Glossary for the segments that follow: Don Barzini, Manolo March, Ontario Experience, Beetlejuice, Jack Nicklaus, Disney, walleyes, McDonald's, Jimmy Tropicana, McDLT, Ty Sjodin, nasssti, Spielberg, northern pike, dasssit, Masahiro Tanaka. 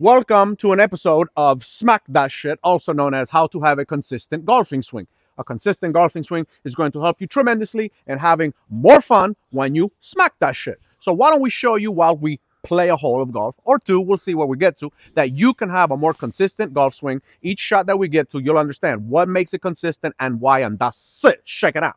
Welcome to an episode of Smack That Shit, also known as How to Have a Consistent Golfing Swing. A consistent golfing swing is going to help you tremendously in having more fun when you smack that shit. So why don't we show you while we play a hole of golf or two, we'll see where we get to, that you can have a more consistent golf swing. Each shot that we get to, you'll understand what makes it consistent and why, and that's it. Check it out.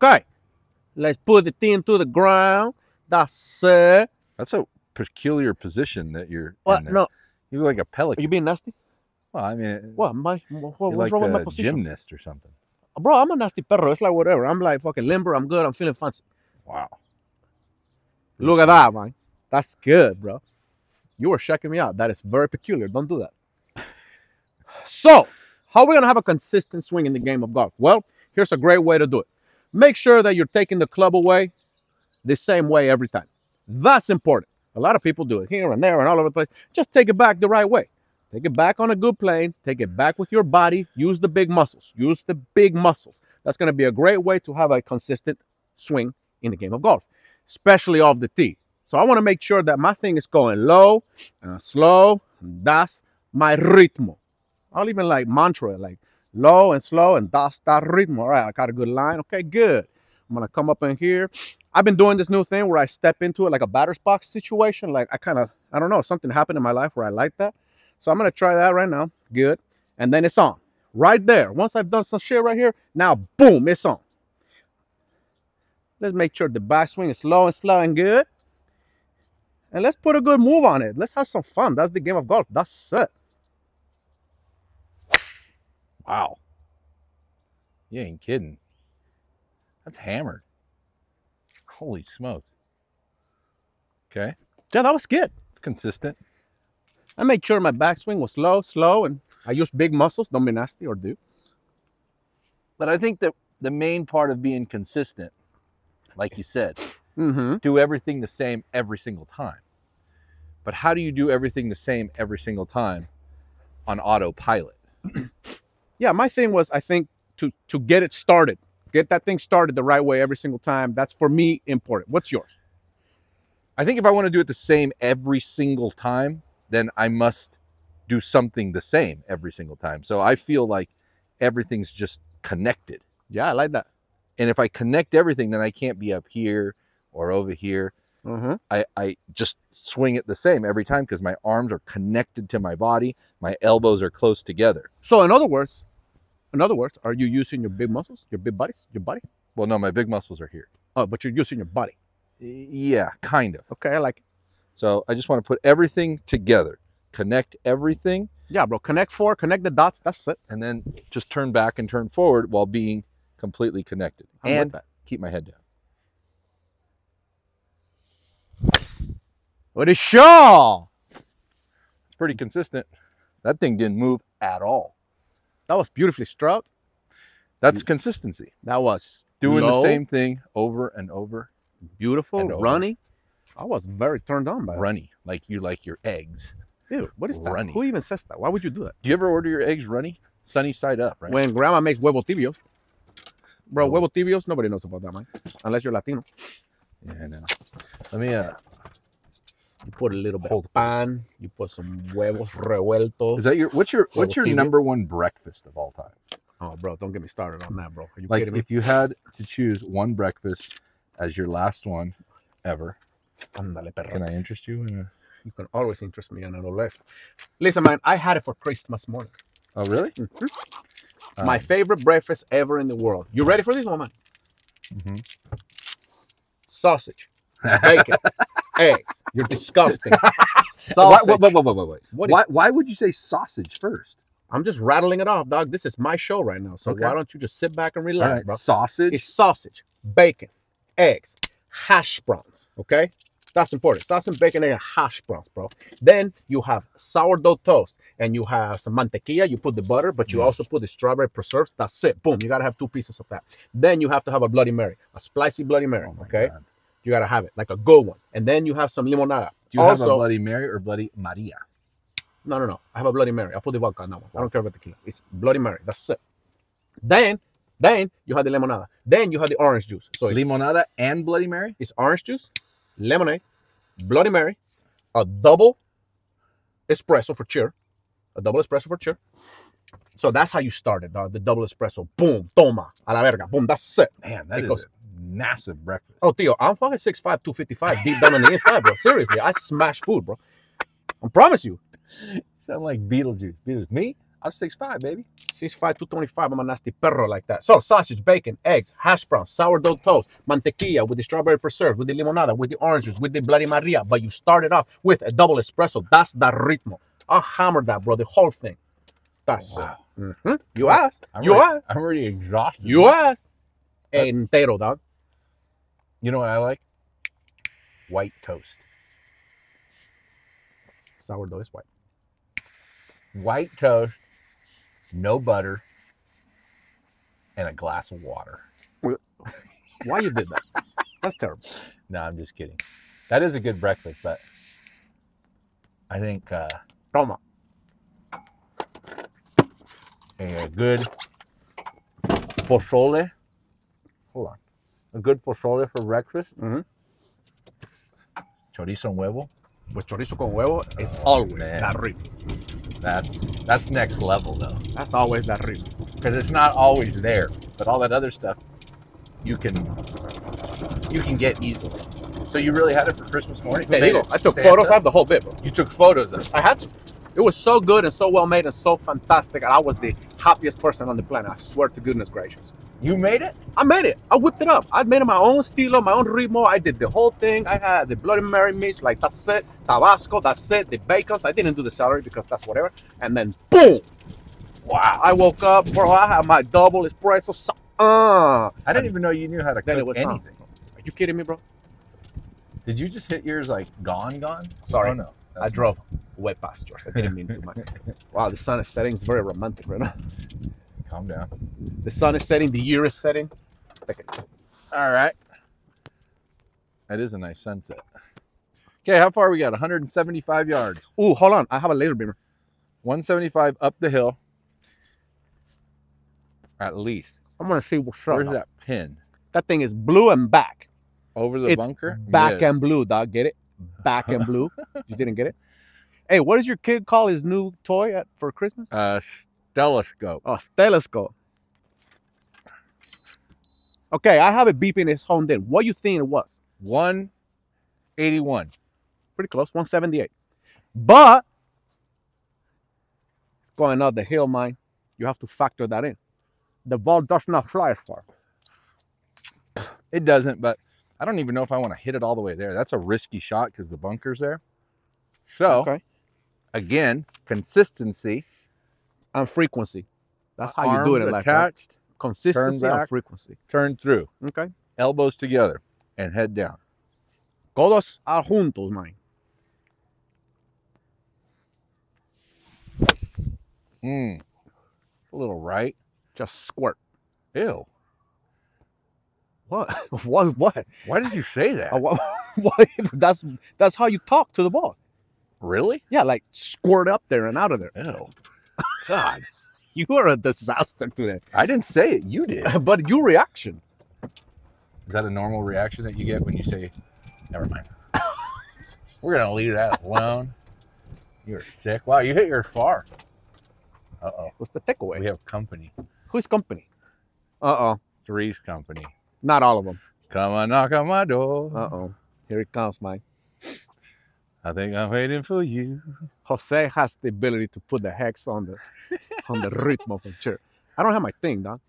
Okay, let's put the thing to the ground. That's it. That's a peculiar position that you're in there. No. You look like a pelican. Are you being nasty? Well, I mean... What's like wrong with my position? You're like a gymnast or something. Bro, I'm a nasty perro. It's like whatever. I'm like fucking limber. I'm good. I'm feeling fancy. Wow. Look at that, man. That's good, bro. You were checking me out. That is very peculiar. Don't do that. So, how are we going to have a consistent swing in the game of golf? Well, here's a great way to do it. Make sure that you're taking the club away the same way every time. That's important. A lot of people do it here and there and all over the place. Just take it back the right way. Take it back on a good plane. Take it back with your body. Use the big muscles. Use the big muscles. That's going to be a great way to have a consistent swing in the game of golf, especially off the tee. So I want to make sure that my thing is going low and slow. That's my ritmo. I'll even like mantra it, like low and slow and that's that ritmo. All right, I got a good line. Okay, good. I'm going to come up in here. I've been doing this new thing where I step into it like a batter's box situation. Like I don't know, something happened in my life where I like that. So I'm going to try that right now. Good. And then it's on. Right there. Once I've done some shit right here, now boom, it's on. Let's make sure the backswing is low and slow and good. And let's put a good move on it. Let's have some fun. That's the game of golf. That's it. Wow. You ain't kidding. That's hammered. Holy smoke. Okay. Yeah, that was good. It's consistent. I made sure my backswing was low, slow, and I used big muscles. Don't be nasty or do. But I think that the main part of being consistent, like you said, do everything the same every single time. But how do you do everything the same every single time on autopilot? Yeah, my thing was, I think, to get it started. Get that thing started the right way every single time. That's, for me, important. What's yours? I think if I want to do it the same every single time, then I must do something the same every single time. So I feel like everything's just connected. Yeah, I like that. And if I connect everything, then I can't be up here or over here. I just swing it the same every time because my arms are connected to my body. My elbows are close together. So in other words, are you using your big muscles, your big bodies, your body? Well, no, my big muscles are here. Oh, but you're using your body. Yeah, kind of. Okay, I like it. So I just want to put everything together. Connect everything. Yeah, bro. Connect four. Connect the dots. That's it. And then just turn back and turn forward while being completely connected. And keep my head down. What a show! It's pretty consistent. That thing didn't move at all. That was beautifully struck. That's consistency. That was doing low, the same thing over and over. Beautiful, and over. Runny. I was very turned on by that. Runny, like you like your eggs. Dude, what is that? Runny. Who even says that? Why would you do that? Do you ever order your eggs runny? Sunny side up, right? When grandma makes huevos tibios. Bro, huevos tibios, nobody knows about that, man. Unless you're Latino. Yeah, I know. Let me, you put a little bit of pan. You put some huevos revueltos. Is that your, what's your number one breakfast of all time? Oh, bro, don't get me started on that, bro. Are you kidding me? If you had to choose one breakfast as your last one ever, Andale, perro. Can I interest you? You can always interest me in a little less. Listen, man, I had it for Christmas morning. Oh, really? Mm-hmm. My favorite breakfast ever in the world. You ready for this one, man? Sausage, bacon, eggs. You're disgusting. Sausage. Why would you say sausage first? I'm just rattling it off, dog. This is my show right now, so why don't you just sit back and relax, bro? Sausage? It's sausage, bacon, eggs, hash browns, okay? That's important. Sausage and bacon and hash browns, bro. Then you have sourdough toast and you have some mantequilla. You put the butter, but you also put the strawberry preserves. That's it. Boom. You got to have two pieces of that. Then you have to have a Bloody Mary, a spicy Bloody Mary. Oh okay. God. You got to have it like a good one. And then you have some limonada. Do you have a Bloody Mary or Bloody Maria? No, no, no. I have a Bloody Mary. I put the vodka on that one. I don't care about tequila. It's Bloody Mary. That's it. Then Then you have the limonada. Then you have the orange juice. So it's limonada and Bloody Mary? It's orange juice, lemonade, Bloody Mary, a double espresso for cheer. A double espresso for cheer. So that's how you started, dog. The double espresso. Boom, toma, a la verga. Boom, that's it. Man, that is massive breakfast. Oh, Theo, I'm fucking 6'5", 255 deep down on the inside, bro. Seriously, I smash food, bro. I promise you. Sound like Beetlejuice. Beetlejuice. Me? I'm 6'5", baby. 6'5", 225. I'm a nasty perro like that. So, sausage, bacon, eggs, hash browns, sourdough toast, mantequilla with the strawberry preserve, with the limonada, with the oranges, with the Bloody Maria. But you started off with a double espresso. That's the ritmo. I'll hammer that, bro, the whole thing. That's wow. It. Mm-hmm. You asked. I'm already exhausted. You asked. Entero, dog. You know what I like? White toast. Sourdough is white. White toast, no butter, and a glass of water. Why you did that? That's terrible. No, I'm just kidding. That is a good breakfast, but I think toma. A good pozole. Hold on. A good pozole for breakfast. Mm-hmm. Chorizo and huevo. Pues chorizo con huevo is always that rico. That's next level, though. That's always that rico. Because it's not always there. But all that other stuff, you can get easily. So you really had it for Christmas morning? Hey, Diego, I took photos. I have the whole bit, bro. You took photos of it? I had to. It was so good and so well made and so fantastic. And I was the happiest person on the planet. I swear to goodness gracious. You made it? I made it. I whipped it up. I made it my own estilo, my own ritmo. I did the whole thing. I had the Bloody Mary mix, like dasssit, Tabasco, dasssit, the bacons. I didn't do the celery because that's whatever. And then boom! Wow! I woke up, bro. I had my double espresso. I didn't even know you knew how to cook anything. Are you kidding me, bro? Did you just hit yours like gone? Sorry, oh, no. I drove way past yours. I didn't mean to much. Wow, the sun is setting. It's very romantic right now. Calm down. The sun is setting. The year is setting. All right. That is a nice sunset. Okay, how far we got? 175 yards. Ooh, hold on. I have a laser beamer. 175 up the hill. At least. I'm going to see what's up. Where's that pin? That thing is blue and back. Over the bunker? Back and blue, dog. Get it? Back and blue. You didn't get it? Hey, what does your kid call his new toy for Christmas? Telescope. Oh, telescope. Okay, I have it beeping. It's honed in. What do you think it was? 181. Pretty close. 178. But it's going up the hill, man. You have to factor that in. The ball does not fly as far. It doesn't, but I don't even know if I want to hit it all the way there. That's a risky shot because the bunker's there. So, okay. Again, consistency. And frequency. That's how you do it in life. Attached, right? Consistency back, and frequency. Turn through. Okay. Elbows together and head down. Codos al juntos, man. Mmm. A little right. Just squirt. Ew. What? What? Why did you say that? That's how you talk to the ball. Really? Yeah, like squirt up there and out of there. Ew. God, you are a disaster today. I didn't say it. You did. But your reaction. Is that a normal reaction that you get when you say, never mind. We're going to leave that alone. You're sick. Wow, you hit your far. Uh-oh. What's the takeaway? We have company. Who's company? Uh-oh. Three's company. Not all of them. Come on, knock on my door. Uh-oh. Here it comes, Mike. I think I'm waiting for you. Jose has the ability to put the hex on the ritmo from church. I don't have my thing, dog.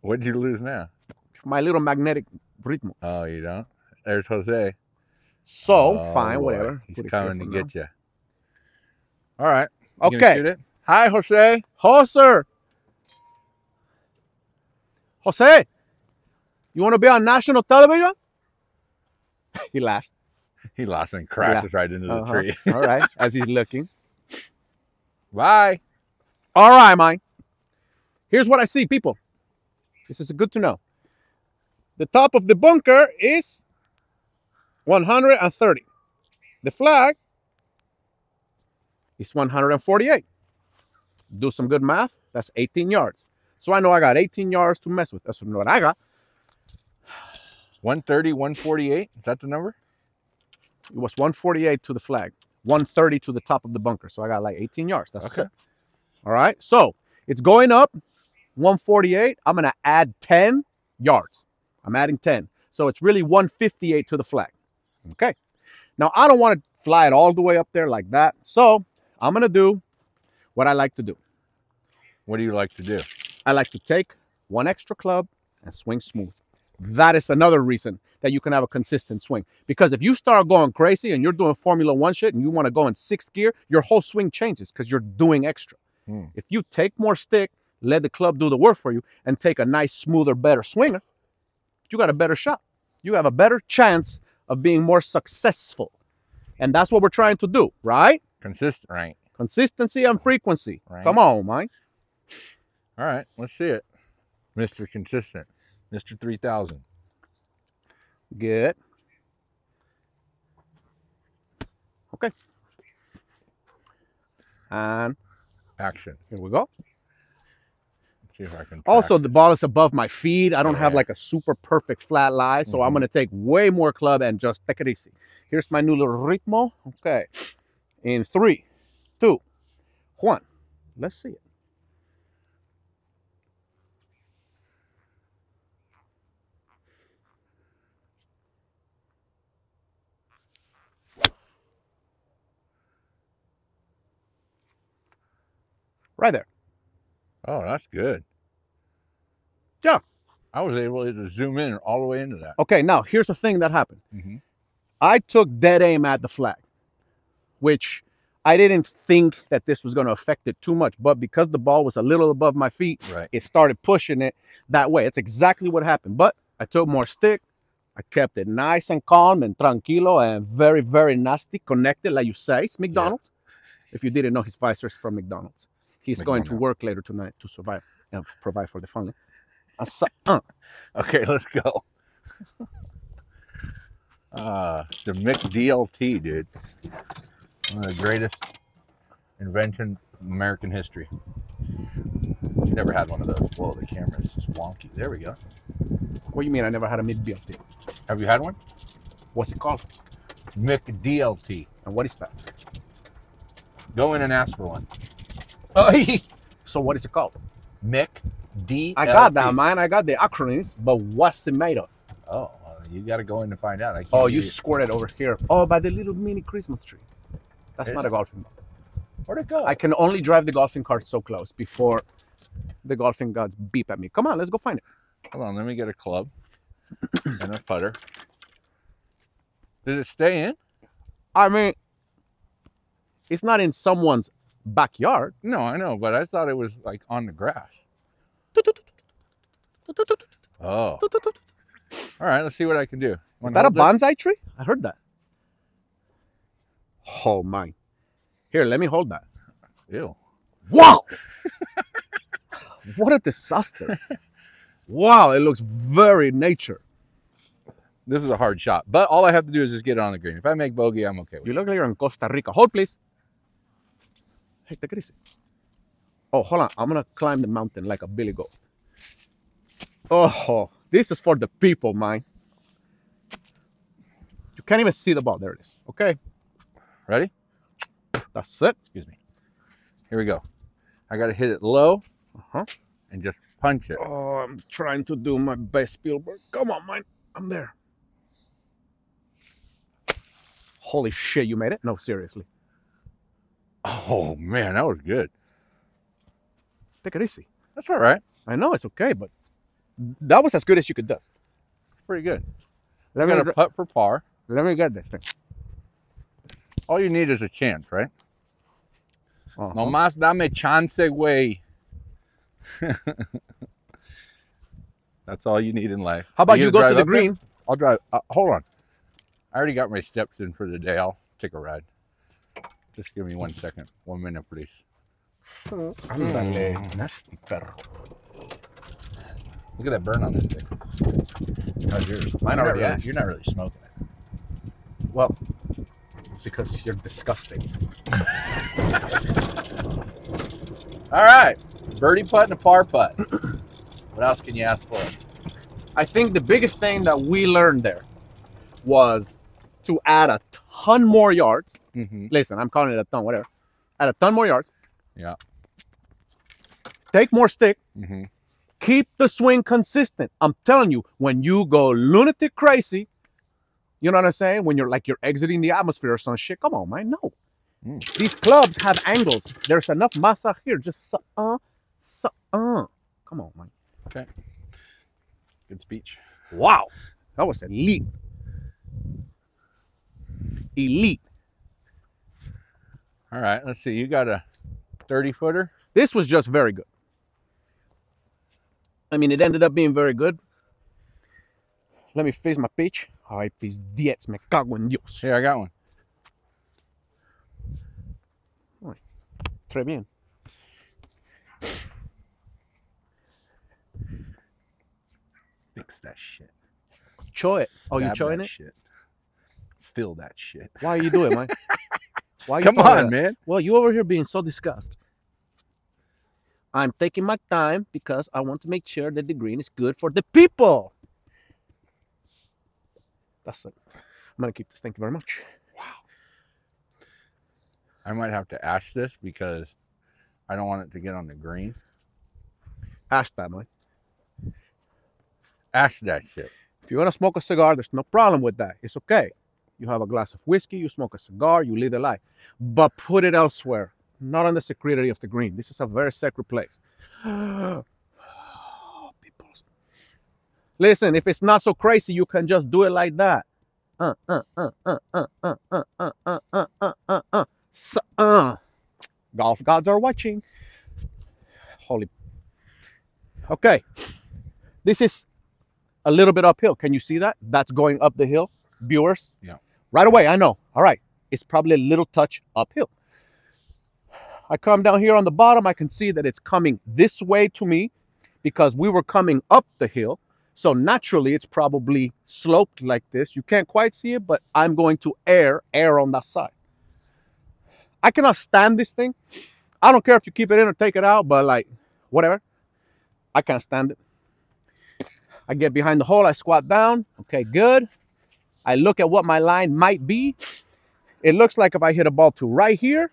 What did you lose now? My little magnetic ritmo. Oh, you don't? There's Jose. So, oh, fine, boy. Whatever. He's coming to get you. All right. Okay. Shoot it? Hi, Jose. Jose. Jose, you want to be on national television? He laughs. He laughs and crashes right into the tree. All right, as he's looking. Bye. All right, Mike. Here's what I see, people. This is good to know. The top of the bunker is 130. The flag is 148. Do some good math. That's 18 yards. So I know I got 18 yards to mess with. That's what I got. 130, 148. Is that the number? It was 148 to the flag, 130 to the top of the bunker. So I got like 18 yards. That's okay. It. All right. So it's going up 148. I'm going to add 10 yards. I'm adding 10. So it's really 158 to the flag. Okay. Now I don't want to fly it all the way up there like that. So I'm going to do what I like to do. What do you like to do? I like to take one extra club and swing smooth. That is another reason that you can have a consistent swing. Because if you start going crazy and you're doing Formula One shit and you want to go in sixth gear, your whole swing changes because you're doing extra. Mm. If you take more stick, let the club do the work for you, and take a nice, smoother, better swinger, you got a better shot. You have a better chance of being more successful. And that's what we're trying to do, right? Consistent, right. Consistency and frequency. Right. Come on, Mike. All right, let's see it. Mr. Consistent. Mr. 3000. Good. Okay. And action. Here we go. Let's see if I can. Also, the ball is above my feet. I don't have like a super perfect flat lie, so I'm going to take way more club and just take it easy. Here's my new little ritmo. Okay. In 3, 2, 1. Let's see it. Right there. Oh, that's good. Yeah. I was able to zoom in all the way into that. Okay, now here's the thing that happened. I took dead aim at the flag, which I didn't think that this was going to affect it too much. But because the ball was a little above my feet, it started pushing it that way. It's exactly what happened. But I took more stick. I kept it nice and calm and tranquilo and very, very nasty, connected, like you say. It's McDonald's. Yeah. If you didn't know, his visor's from McDonald's. He's going to work later tonight to survive and provide for the family. Okay, let's go. The McDLT, dude. One of the greatest inventions in American history. You never had one of those. Whoa, the camera's just wonky. There we go. What do you mean I never had a McDLT? Have you had one? What's it called? McDLT. And what is that? Go in and ask for one. So what is it called? McDLT. I got that, man. I got the acronyms, but what's it made of? Oh, you got to go in and find out. I can't you squirted over here. Oh, by the little mini Christmas tree. That's not a golfing ball. Where'd it go? I can only drive the golfing cart so close before the golfing gods beep at me. Come on, let's go find it. Hold on, let me get a club and a putter. Did it stay in? I mean, it's not in someone's backyard. No, I know, but I thought it was like on the grass. Oh. All right, let's see what I can do. Is that a bonsai tree? I heard that. Oh, my. Here, let me hold that. Ew. Wow! What a disaster. Wow, it looks very nature. This is a hard shot, but all I have to do is just get it on the green. If I make bogey, I'm okay with it. You look like you're in Costa Rica. Hold, please. Hey, take it easy. Oh, hold on. I'm going to climb the mountain like a billy goat. Oh, this is for the people, man. You can't even see the ball. There it is. Okay. Ready? That's it. Excuse me. Here we go. I got to hit it low and just punch it. Oh, I'm trying to do my best, Spielberg. Come on, man. I'm there. Holy shit, you made it? No, seriously. Oh, man, that was good. Take it easy. That's all right. I know it's okay, but that was as good as you could do. Pretty good. Let me get a putt for par. Let me get this thing. All you need is a chance, right? No más dame chance, güey. That's all you need in life. How about you go to the green? There? I'll drive. Hold on. I already got my steps in for the day. I'll take a ride. Just give me 1 second. 1 minute, please. Andale, nasty perro. Look at that burn on this thing. How's yours? Mine already is. You're not really smoking it. Well, because you're disgusting. All right. birdie putt and a par putt. What else can you ask for? I think the biggest thing that we learned there was to add a ton more yards. Mm-hmm. Listen, I'm calling it a ton, whatever. Add a ton more yards. Yeah. Take more stick. Mm-hmm. Keep the swing consistent. I'm telling you, when you go lunatic crazy, you know what I'm saying? When you're exiting the atmosphere or some shit. Come on, man, no. Mm. These clubs have angles. There's enough masa here. Just come on, man. Okay. Good speech. Wow. That was elite. Elite. All right, let's see. You got a 30-footer? This was just very good. I mean, it ended up being very good. Let me face my pitch. Ay, pis 10, me cago en Dios. Here, I got one. Très bien. Fix that shit. Choy it. Stab, oh, you choying it? Shit. Feel that shit. Why are you doing it, man? Why are you Come on, man. Well, you over here being so disgusted. I'm taking my time because I want to make sure that the green is good for the people. That's it. I'm going to keep this. Thank you very much. I might have to ash this because I don't want it to get on the green. Ash that, man. Ash that shit. If you want to smoke a cigar, there's no problem with that. It's okay. You have a glass of whiskey, you smoke a cigar, you live a life. But put it elsewhere, not on the security of the green. This is a very sacred place. Listen, if it's not so crazy, you can just do it like that. Golf gods are watching. Holy. Okay. This is a little bit uphill. Can you see that? That's going up the hill, viewers. Yeah. Right away, I know. All right. It's probably a little touch uphill. I come down here on the bottom. I can see that it's coming this way to me because we were coming up the hill. So naturally, it's probably sloped like this. You can't quite see it, but I'm going to air on that side. I cannot stand this thing. I don't care if you keep it in or take it out, but like, whatever. I can't stand it. I get behind the hole. I squat down. Okay, good. I look at what my line might be. It looks like if I hit a ball to right here,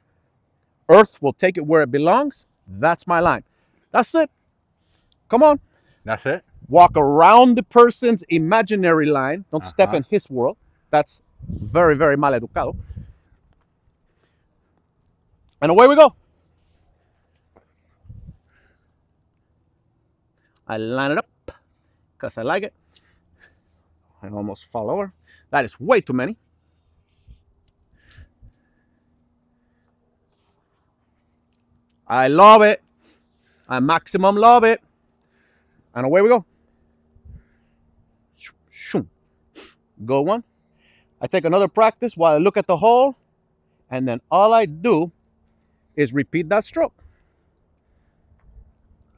earth will take it where it belongs. That's my line. That's it. Come on. That's it. Walk around the person's imaginary line. Don't step in his world. That's very, very mal educado. And away we go. I line it up because I like it. I almost fall over. That is way too many. I love it. I maximum love it. And away we go. Go one. I take another practice while I look at the hole. And then all I do is repeat that stroke.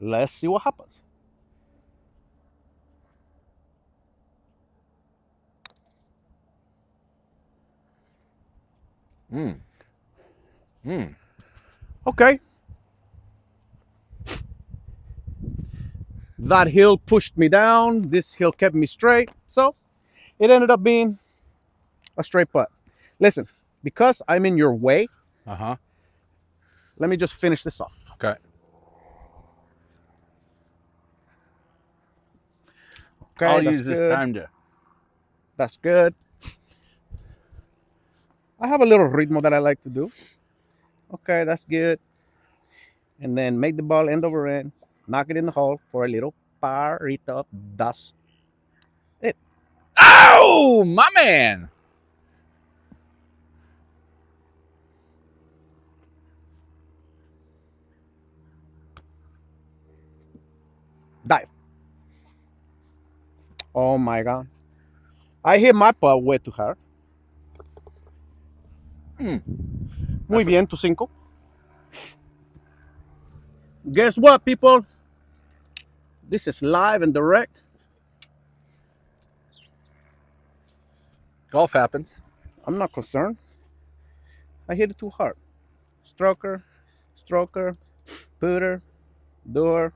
Let's see what happens. Okay. That hill pushed me down. This hill kept me straight. So it ended up being a straight putt. Listen, because I'm in your way, let me just finish this off. Okay. Okay. I'll use this time to. That's good. I have a little ritmo that I like to do. Okay, that's good. And then make the ball end over end, knock it in the hole for a little parito. That's it. Oh, my man. Dive. Oh my God. I hit my putt way too hard. Muy bien, 2-5. Guess what, people? This is live and direct. Golf happens. I'm not concerned. I hit it too hard. Stroker, putter, door,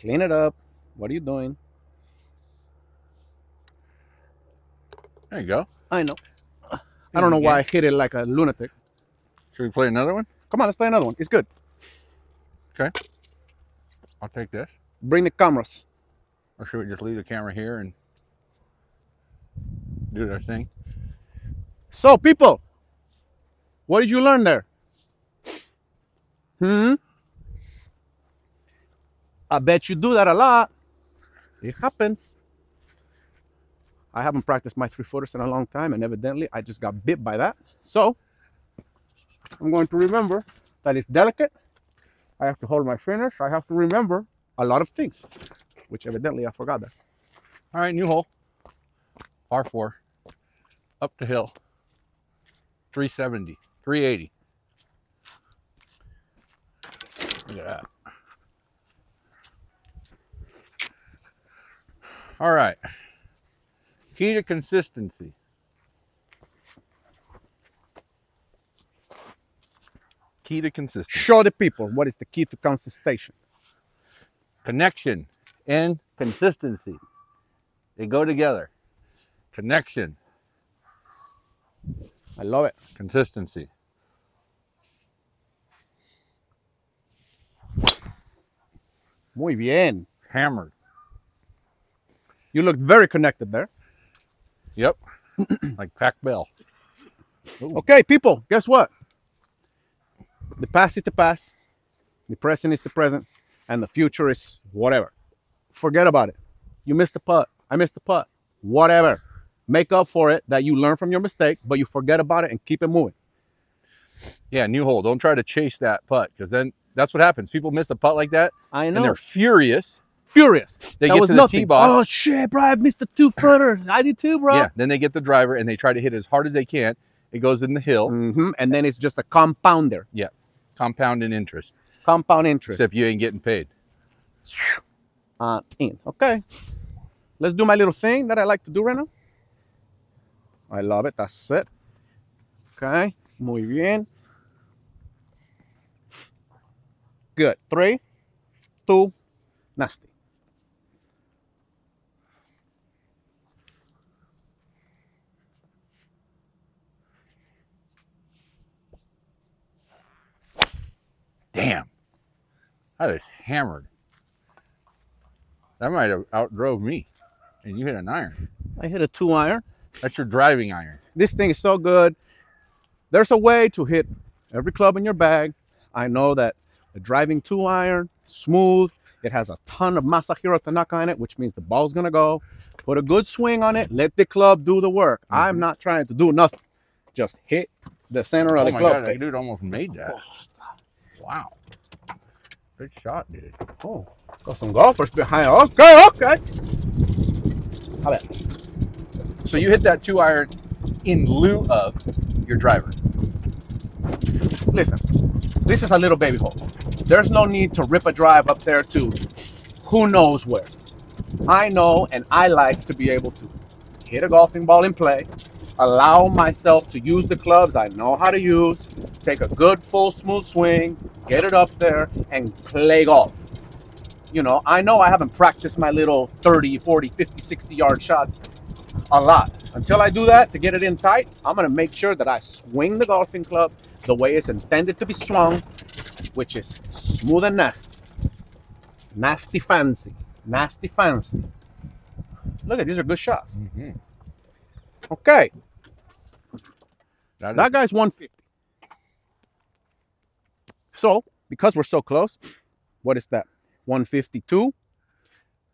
clean it up. What are you doing? There you go. I know. I don't know why I hit it like a lunatic. Should we play another one? Come on, let's play another one. It's good. Okay. I'll take this. Bring the cameras. Or should we just leave the camera here and do their thing? So, people, what did you learn there? Hmm? I bet you do that a lot. It happens. I haven't practiced my three-footers in a long time, and evidently I just got bit by that. So, I'm going to remember that it's delicate. I have to hold my fingers. I have to remember a lot of things, which evidently I forgot that. All right, new hole. Par 4. Up the hill. 370. 380. Look at that. All right. Key to consistency. Key to consistency. Show the people what is the key to consistency. Connection and consistency. They go together. Connection. I love it. Consistency. Muy bien. Hammered. You looked very connected there. Yep, like Pac Bell. Ooh. Okay, people, guess what? The past is the past, the present is the present, and the future is whatever. Forget about it. You missed the putt. I missed the putt. Whatever. Make up for it that you learn from your mistake, but you forget about it and keep it moving. Yeah, new hole. Don't try to chase that putt, because then that's what happens. People miss a putt like that. I know. And they're furious. Furious. They get to the tee box. Oh, shit, bro. I missed the 2-footer. I did too, bro. Yeah. Then they get the driver and they try to hit it as hard as they can. It goes in the hill. Mm-hmm. And then it's just a compounder. Yeah. Compounding interest. Compound interest. Except you ain't getting paid. Okay. Let's do my little thing that I like to do right now. I love it. That's it. Okay. Muy bien. Good. 3, 2, nasssti. Damn, I was hammered. That might have outdrove me. And you hit an iron. I hit a 2-iron. That's your driving iron. This thing is so good. There's a way to hit every club in your bag. I know that the driving 2-iron, smooth. It has a ton of Masahiro Tanaka in it, which means the ball's going to go. Put a good swing on it. Let the club do the work. Mm-hmm. I'm not trying to do nothing. Just hit the center of the club. Oh, my God, that dude almost made that. Wow. Good shot, dude. Oh, got some golfers behind. Okay, okay. How about it? So you hit that 2-iron in lieu of your driver. Listen, this is a little baby hole. There's no need to rip a drive up there to who knows where. I know, and I like to be able to hit a golfing ball in play, allow myself to use the clubs I know how to use, take a good, full, smooth swing, get it up there, and play golf. You know I haven't practiced my little 30, 40, 50, 60-yard shots a lot. Until I do that, to get it in tight, I'm going to make sure that I swing the golfing club the way it's intended to be swung, which is smooth and nasstti. Nasstti fancy. Nasstti fancy. Look at these are good shots. Mm-hmm. Okay. That guy's 150. So, because we're so close, what is that? 152.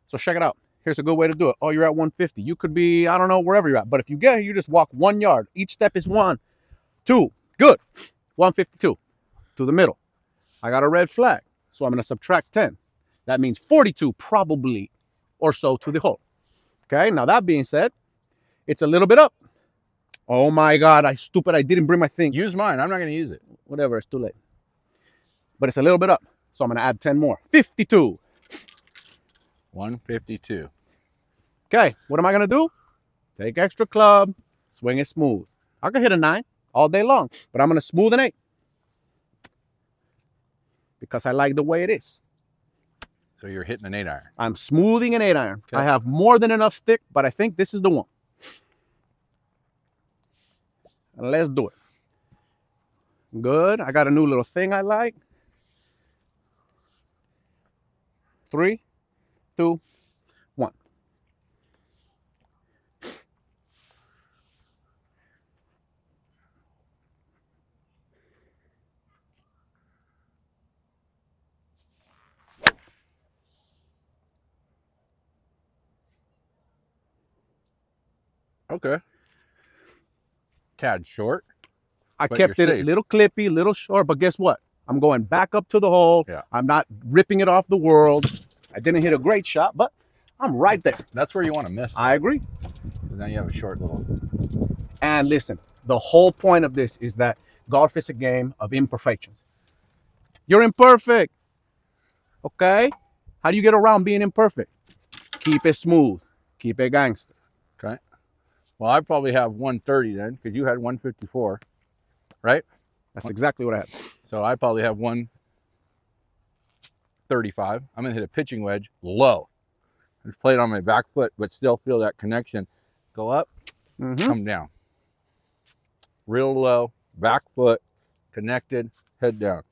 So check it out. Here's a good way to do it. Oh, you're at 150. You could be, I don't know, wherever you're at. But if you get here, you just walk 1 yard. Each step is 1, 2. Good. 152. To the middle. I got a red flag. So I'm going to subtract 10. That means 42 probably or so to the hole. Okay. Now, that being said, it's a little bit up. Oh, my God. I didn't bring my thing. Use mine. I'm not going to use it. Whatever. It's too late. But it's a little bit up. So I'm going to add 10 more. 52. 152. Okay. What am I going to do? Take extra club. Swing it smooth. I can hit a 9 all day long. But I'm going to smooth an 8. Because I like the way it is. So you're hitting an 8-iron. I'm smoothing an 8-iron. Okay. I have more than enough stick, but I think this is the one. And let's do it. Good. I got a new little thing I like. 3, 2, 1. Okay. Tad short. I kept it a little clippy, little short, but guess what? I'm going back up to the hole. Yeah. I'm not ripping it off the world. I didn't hit a great shot, but I'm right there. That's where you want to miss. I agree. Now you have a short little. And listen, the whole point of this is that golf is a game of imperfections. You're imperfect. Okay? How do you get around being imperfect? Keep it smooth. Keep it gangster. Okay. Well, I probably have 130 then, because you had 154, right? That's exactly what I had. So I probably have 135. I'm going to hit a pitching wedge low. Just play it on my back foot, but still feel that connection. Go up, come down. Real low, back foot, connected, head down.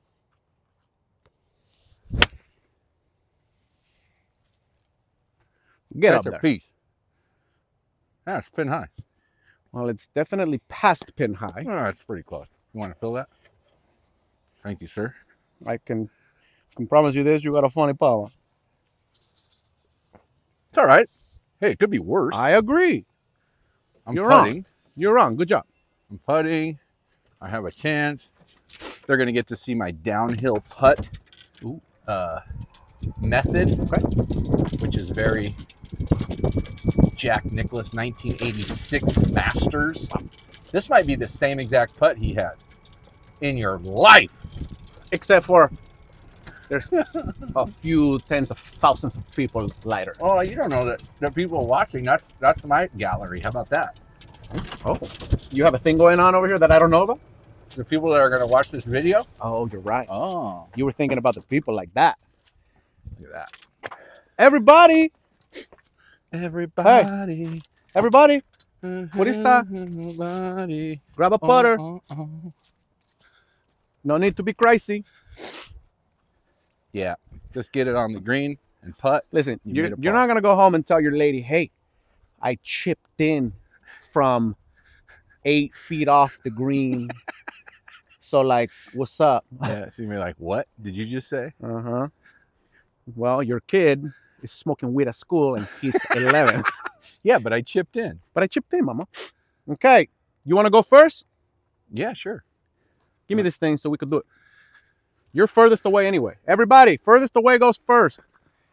Get up there. Piece. Yeah, it's pin high. Well, it's definitely past pin high. Oh, it's pretty close. You want to feel that? Thank you, sir. I can promise you this. You got a funny power. It's all right. Hey, it could be worse. I agree. You're putting. Wrong. You're wrong. Good job. I'm putting. I have a chance. They're going to get to see my downhill putt method, which is very... Jack Nicklaus 1986 Masters. This might be the same exact putt he had in your life. Except for there's a few tens of thousands of people lighter. Oh, you don't know that the people watching, that's my gallery. How about that? Oh, you have a thing going on over here that I don't know about? The people that are going to watch this video? Oh, you're right. Oh. You were thinking about the people like that. Look at that. Everybody. Everybody, hey, everybody, what is that? Everybody. Grab a putter. No need to be crazy. Yeah, just get it on the green and putt. Listen, you're not gonna go home and tell your lady, "Hey, I chipped in from 8 feet off the green." So like, what's up? Yeah, she'd be like, "What did you just say?" Uh huh. Well, your kid is smoking weed at school and he's 11. Yeah, but I chipped in. But I chipped in, mama. Okay. You want to go first? Yeah, sure. Give me this thing so we could do it. You're furthest away anyway. Everybody, furthest away goes first.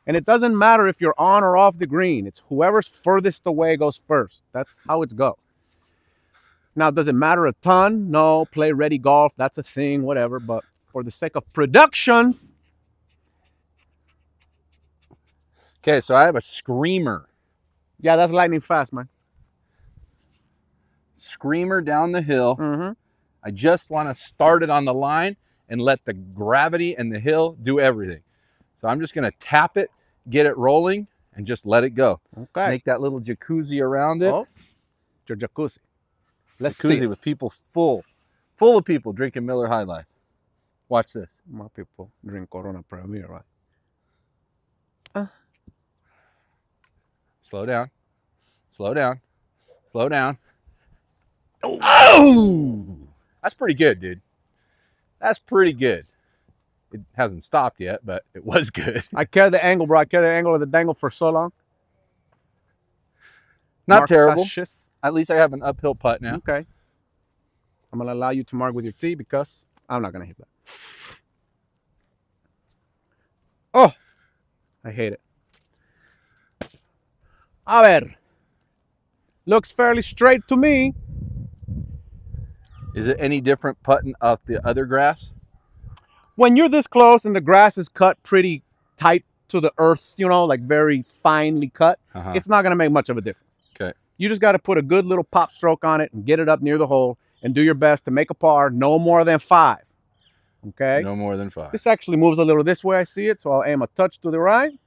And it doesn't matter if you're on or off the green. It's whoever's furthest away goes first. That's how it's go. Now, does it matter a ton? No. Play ready golf. That's a thing, whatever. But for the sake of production... Okay, so I have a screamer. Yeah, that's lightning fast, man. Screamer down the hill. I just want to start it on the line and let the gravity and the hill do everything. So I'm just going to tap it, get it rolling, and just let it go. Okay. Make that little jacuzzi around it. Oh, your jacuzzi. Let's see. Jacuzzi with people full of people drinking Miller High Life. Watch this. My people drink Corona Premier, right? Slow down, slow down, slow down. Oh. Oh! That's pretty good, dude. That's pretty good. It hasn't stopped yet, but it was good. I carried the angle, bro. I carried the angle of the dangle for so long. Not mark terrible. Fascists. At least I have an uphill putt now. Okay. I'm going to allow you to mark with your tee because I'm not going to hit that. Oh! I hate it. A ver. Looks fairly straight to me. Is it any different putting off the other grass? When you're this close and the grass is cut pretty tight to the earth, you know, like very finely cut, it's not going to make much of a difference. Okay. You just got to put a good little pop stroke on it and get it up near the hole and do your best to make a par, no more than 5. Okay? No more than 5. This actually moves a little this way, I see it, so I'll aim a touch to the right.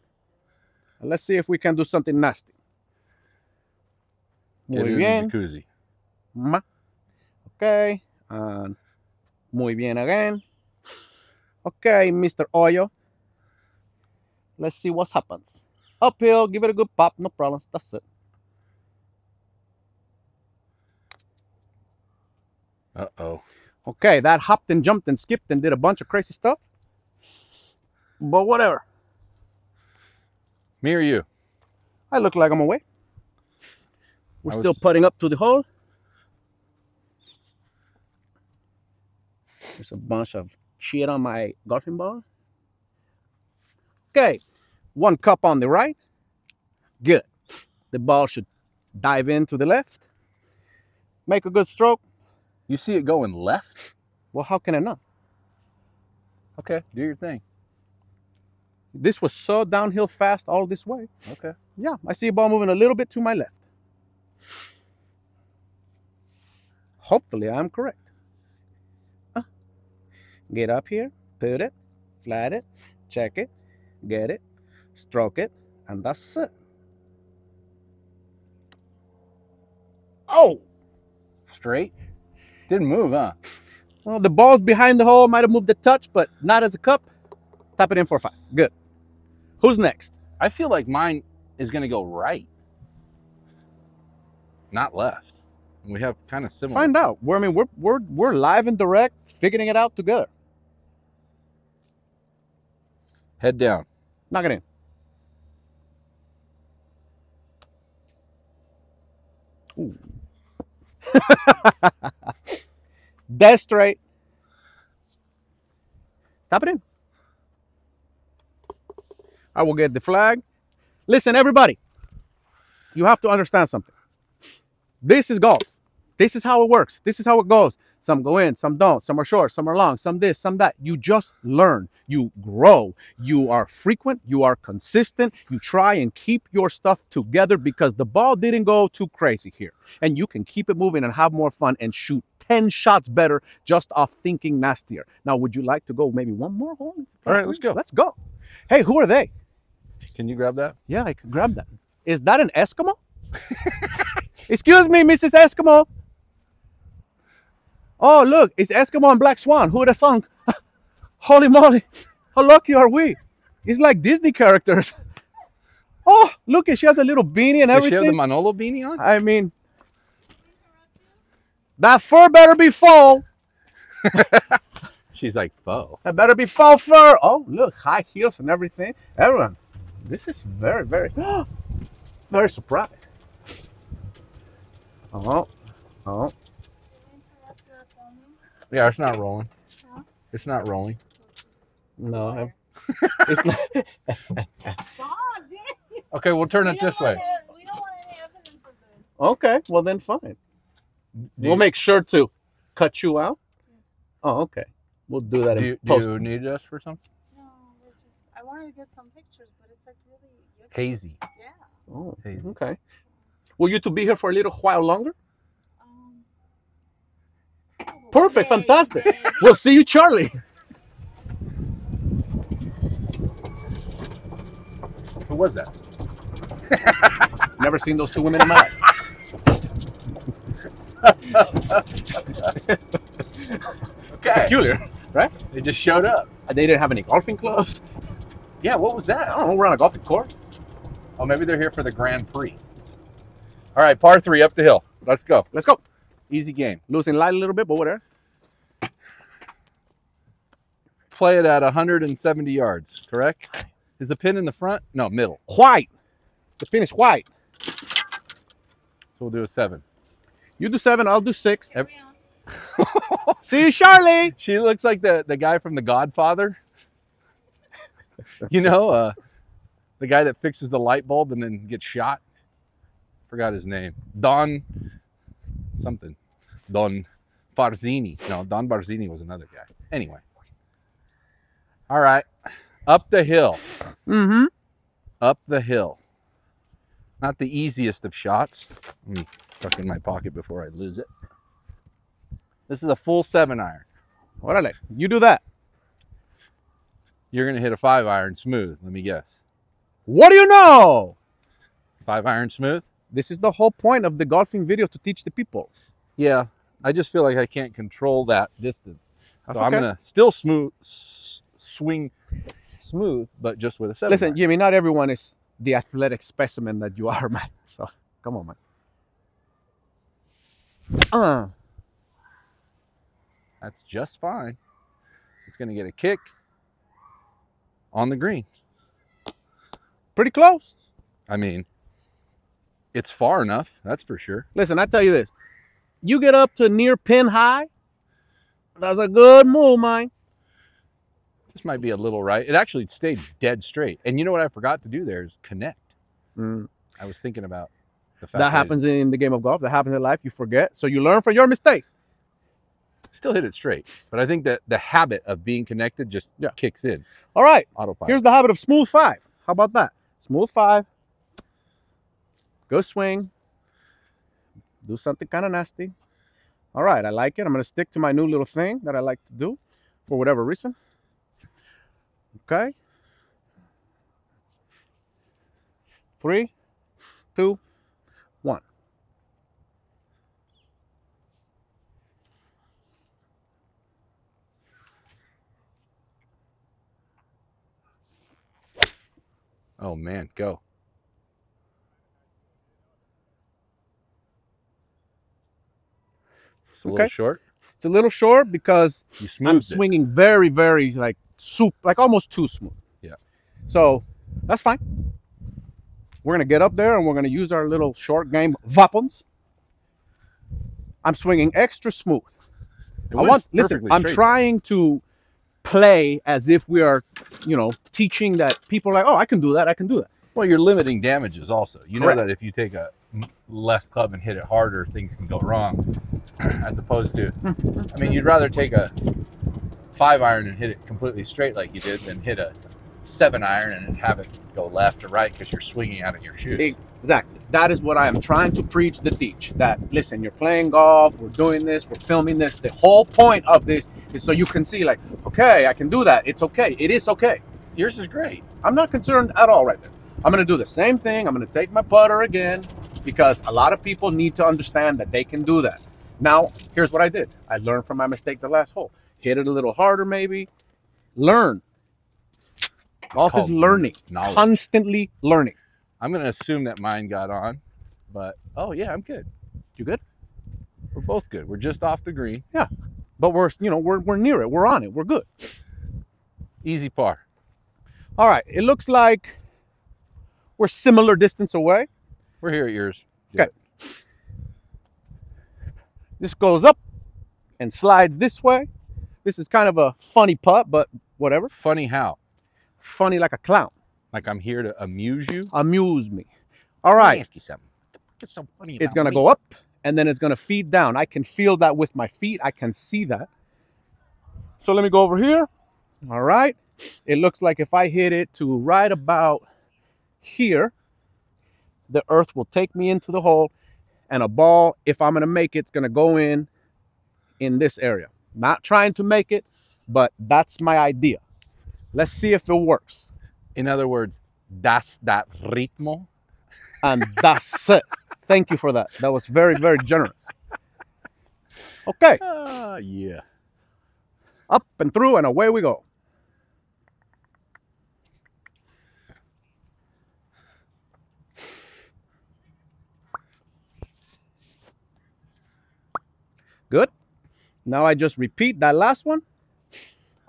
And let's see if we can do something nasty. Muy bien. Jacuzzi. Ma. Okay. And muy bien again. Okay, Mr. Oyo. Let's see what happens. Uphill, give it a good pop, no problems, that's it. Uh-oh. Okay, that hopped and jumped and skipped and did a bunch of crazy stuff. But whatever. Me or you? I look like I'm away. We're still putting up to the hole. There's a bunch of shit on my golfing ball. Okay, one cup on the right. Good. The ball should dive in to the left. Make a good stroke. You see it going left? Well, how can I not? Okay, do your thing. This was so downhill fast all this way. Okay. Yeah, I see a ball moving a little bit to my left. Hopefully I'm correct. Get up here, put it, flat it, check it, get it, stroke it, and that's it. Oh! Straight? Didn't move, huh? Well, the ball's behind the hole, might have moved a touch, but not as a cup. Tap it in for 5. Good. Who's next? I feel like mine is going to go right. Not left. We have kind of similar. Find out. We're, I mean, we're live and direct, figuring it out together. Head down. Knock it in. Ooh. That's straight. Tap it in. I will get the flag. Listen, everybody, you have to understand something. This is golf. This is how it works. This is how it goes. Some go in, some don't. Some are short, some are long, some this, some that. You just learn. You grow. You are frequent. You are consistent. You try and keep your stuff together because the ball didn't go too crazy here. And you can keep it moving and have more fun and shoot 10 shots better just off thinking nastier. Now, would you like to go maybe one more hole? All right, let's go. Let's go. Hey, who are they? Can you grab that? Yeah, I can grab that. Is that an Eskimo? Excuse me, Mrs. Eskimo. Oh, look, it's Eskimo and Black Swan. Who would have thunk? Holy moly, how lucky are we? It's like Disney characters. Oh, look, she has a little beanie and everything. Does she have the Manolo beanie on? I mean, that fur better be faux. She's like, faux. That better be faux fur. Oh, look, high heels and everything. Everyone, this is very, very, very surprised. Oh, oh. Yeah, it's not rolling. Huh? It's not rolling. No. It's not. Stop, dude. Okay, we'll turn it this way. We don't want any evidence of this. Okay, well then fine. We'll make sure to cut you out. Oh, okay. We'll do that in post. Do you need us for something? No, we're just, I wanted to get some pictures, but it's like really hazy. Yeah. Oh, it's hazy. Okay. Will you two be here for a little while longer? Perfect, yay, fantastic. Yay. We'll see you, Charlie. Who was that? Never seen those two women in my life. Okay. Peculiar, right? They just showed up. They didn't have any golfing clubs. Yeah, what was that? I don't know. We're on a golfing course. Oh, maybe they're here for the Grand Prix. All right, par 3 up the hill. Let's go. Let's go. Easy game. Losing light a little bit, but whatever. Play it at 170 yards, correct? Is the pin in the front? No, middle. White. The pin is white. So we'll do a 7. You do 7, I'll do 6. See you, Charlie. She looks like the guy from The Godfather. You know, the guy that fixes the light bulb and then gets shot. Forgot his name. Don... something. Don Barzini. No, Don Barzini was another guy. Anyway. All right. Up the hill. Mm-hmm. Up the hill. Not the easiest of shots. Let me tuck in my pocket before I lose it. This is a full 7-iron. Orale, you do that. You're going to hit a 5-iron smooth, let me guess. What do you know? 5-iron smooth. This is the whole point of the golfing video, to teach the people. Yeah, I just feel like I can't control that distance. That's so okay. I'm going to still swing smooth, but just with a 7-iron. Listen, Jimmy, not everyone is the athletic specimen that you are, man. So come on, man. That's just fine. It's going to get a kick on the green. Pretty close. I mean, it's far enough, that's for sure. Listen, I tell you this. You get up to near pin high, that's a good move, man. This might be a little right. It actually stayed dead straight. And you know what I forgot to do there is connect. Mm. I was thinking about the fact that happens in the game of golf. That happens in life. You forget. So you learn from your mistakes. Still hit it straight, but I think that the habit of being connected just kicks in. All right, autopilot. Here's the habit of smooth five. How about that? Smooth five, go swing, do something kind of nasty. All right, I like it. I'm going to stick to my new little thing that I like to do for whatever reason. Okay. 3, 2, 1. Oh, man, go. It's a little short. It's a little short because I'm swinging very, very, like almost too smooth. Yeah. So that's fine. We're going to get up there and we're going to use our little short game weapons. I'm swinging extra smooth. Listen, I'm trying to play as if we are, you know, teaching that people are like, oh, I can do that, I can do that. Well, you're limiting damages also. You know that if you take a less club and hit it harder, things can go wrong. As opposed to, I mean, you'd rather take a 5-iron and hit it completely straight like you did than hit a 7-iron and have it go left or right because you're swinging out of your shoes. Exactly. That is what I am trying to preach, to teach. That, listen, you're playing golf, we're doing this, we're filming this. The whole point of this is so you can see, like, okay, I can do that. It's okay. It is okay. Yours is great. I'm not concerned at all right there. I'm going to do the same thing. I'm going to take my putter again because a lot of people need to understand that they can do that. Now, here's what I did. I learned from my mistake the last hole. Hit it a little harder maybe. Learn. Golf is learning. Knowledge. Constantly learning. I'm going to assume that mine got on, but, oh, yeah, I'm good. You good? We're both good. We're just off the green. Yeah, but we're, you know, we're near it. We're on it. We're good. Easy par. All right. It looks like we're similar distance away. We're here at yours. Okay. This goes up and slides this way. This is kind of a funny putt, but whatever. Funny how? Funny like a clown. Like I'm here to amuse you? Amuse me. All right. Let me ask you something. It's so funny about me. It's going to go up, and then it's going to feed down. I can feel that with my feet. I can see that. So let me go over here. All right. It looks like if I hit it to right about here, the earth will take me into the hole, and a ball, if I'm going to make it, it's going to go in this area. Not trying to make it, but that's my idea. Let's see if it works. In other words, that's that ritmo. And that's it. Thank you for that. That was very, very generous. Okay. Yeah. Up and through and away we go. Good. Now I just repeat that last one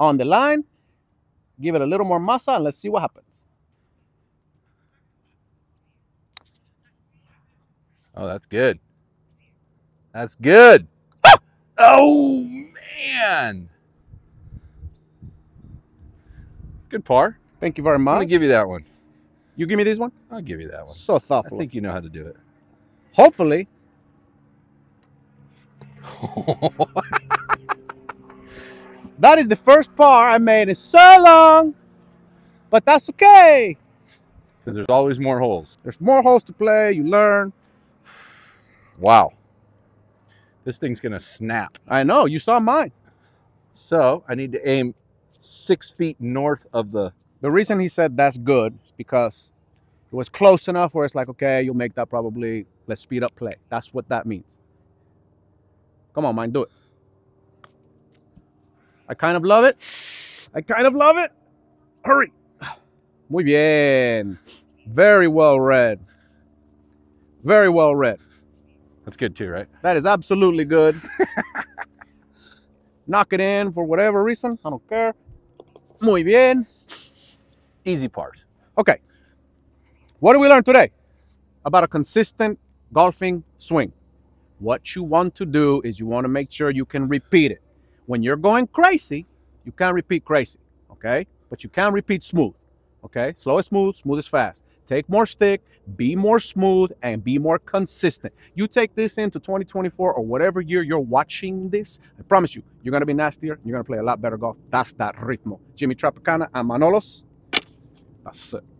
on the line. Give it a little more masa and let's see what happens. Oh, that's good. That's good. Ah! Oh, man. Good par. Thank you very much. I'm going to give you that one. You give me this one? I'll give you that one. So thoughtful. I think you know how to do it. Hopefully. That is the first par I made in so long, but that's okay. Because there's always more holes. There's more holes to play. You learn. Wow. This thing's going to snap. I know. You saw mine. So I need to aim 6 feet north of the... The reason he said that's good is because It was close enough where it's like, okay, you'll make that probably. Let's speed up play. That's what that means. Come on, man, do it. I kind of love it. I kind of love it. Hurry. Muy bien. Very well read. Very well read. That's good too, right? That is absolutely good. Knock it in for whatever reason. I don't care. Muy bien. Easy part. Okay. What did we learn today? About a consistent golfing swing. What you want to do is you want to make sure you can repeat it. When you're going crazy, you can't repeat crazy, okay? But you can repeat smooth, okay? Slow is smooth, smooth is fast. Take more stick, be more smooth, and be more consistent. You take this into 2024 or whatever year you're watching this, I promise you, you're going to be nastier. You're going to play a lot better golf. That's that ritmo. Jimmy Tropicana and Manolos. That's it.